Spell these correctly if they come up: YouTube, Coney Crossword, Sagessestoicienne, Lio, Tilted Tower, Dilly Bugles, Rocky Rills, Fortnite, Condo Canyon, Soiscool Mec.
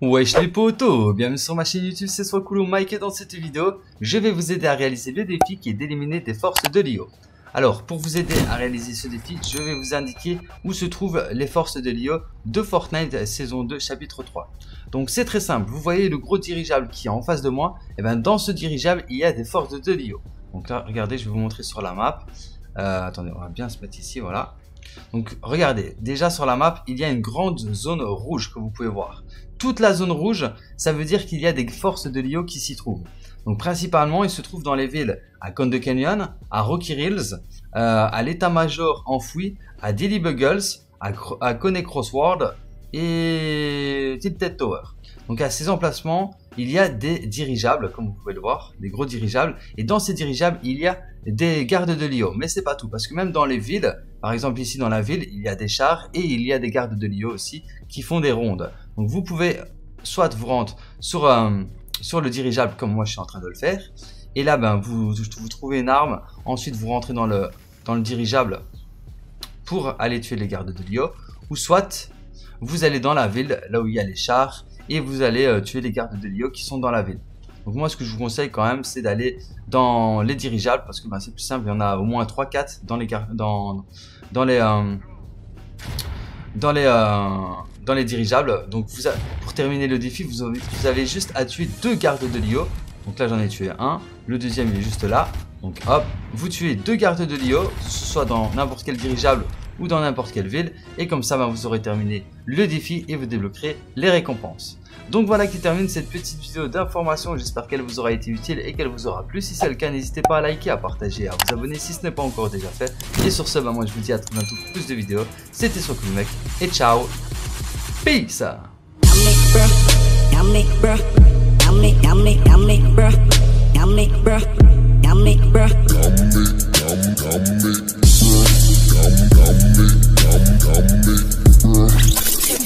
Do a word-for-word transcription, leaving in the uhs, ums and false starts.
Wesh les potos, bienvenue sur ma chaîne YouTube, c'est Soiscool Mec et dans cette vidéo, je vais vous aider à réaliser le défi qui est d'éliminer des forces de Lio. Alors, pour vous aider à réaliser ce défi, je vais vous indiquer où se trouvent les forces de Lio de Fortnite saison deux chapitre trois. Donc c'est très simple, vous voyez le gros dirigeable qui est en face de moi, et bien dans ce dirigeable, il y a des forces de Lio. Donc là, regardez, je vais vous montrer sur la map. Euh, attendez, on va bien se mettre ici, voilà. Donc regardez, déjà sur la map, il y a une grande zone rouge que vous pouvez voir. Toute la zone rouge, ça veut dire qu'il y a des forces de Lio qui s'y trouvent. Donc principalement, ils se trouvent dans les villes à Condo Canyon, à Rocky Rills, euh, à l'état-major enfoui, à Dilly Bugles, à, à Coney Crossword et Tilted Tower. Donc à ces emplacements, il y a des dirigeables, comme vous pouvez le voir, des gros dirigeables. Et dans ces dirigeables, il y a des gardes de Lio. Mais c'est pas tout, parce que même dans les villes, par exemple ici dans la ville, il y a des chars et il y a des gardes de Lio aussi qui font des rondes. Donc vous pouvez soit vous rendre sur, euh, sur le dirigeable comme moi je suis en train de le faire. Et là, ben, vous, vous trouvez une arme, ensuite vous rentrez dans le, dans le dirigeable pour aller tuer les gardes de Lio. Ou soit vous allez dans la ville, là où il y a les chars, et vous allez euh, tuer les gardes de Lio qui sont dans la ville. Donc moi ce que je vous conseille quand même c'est d'aller dans les dirigeables parce que ben, c'est plus simple, il y en a au moins trois quatre dans les dans, dans les euh, dans les euh, dans les dirigeables. Donc vous a, pour terminer le défi vous avez, vous avez juste à tuer deux gardes de Lio. Donc là j'en ai tué un, le deuxième il est juste là. Donc hop, vous tuez deux gardes de Lio, que ce soit dans n'importe quel dirigeable ou dans n'importe quelle ville, et comme ça ben, vous aurez terminé le défi et vous débloquerez les récompenses. Donc voilà qui termine cette petite vidéo d'information, j'espère qu'elle vous aura été utile et qu'elle vous aura plu. Si c'est le cas, n'hésitez pas à liker, à partager, à vous abonner si ce n'est pas encore déjà fait. Et sur ce, bah moi je vous dis à très bientôt pour plus de vidéos. C'était Soiscool Mec et ciao. Peace.